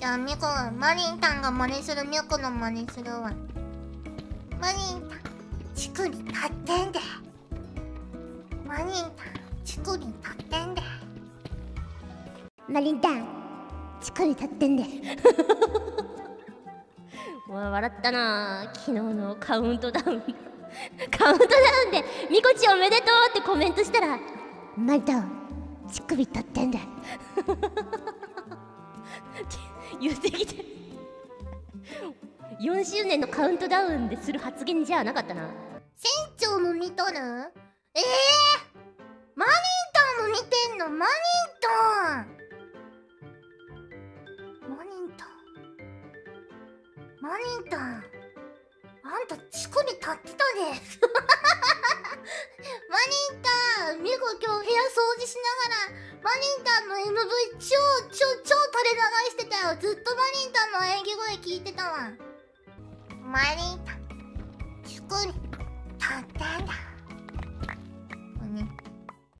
じゃあミコはマリンタンが真似するミコの真似するわ。マリンタンチクリ立ってんで。マリンタンチクリ立ってんで。マリンタンチクリ立ってんで。うわ笑ったな昨日のカウントダウンカウントダウンでミコちおめでとうってコメントしたらマリンタン乳首立ってんだ言ってきて4周年のカウントダウンでする発言じゃなかったな。船長も見とる。マリンタンも見てんの。マリンタンマリンタンマリンタンあんた乳首立ってたでマリンタンミコ今日部屋掃除しながらマリンタンの MV 超垂れ流してたよ。ずっとマリンタンの演技声聞いてたわ。マリンタン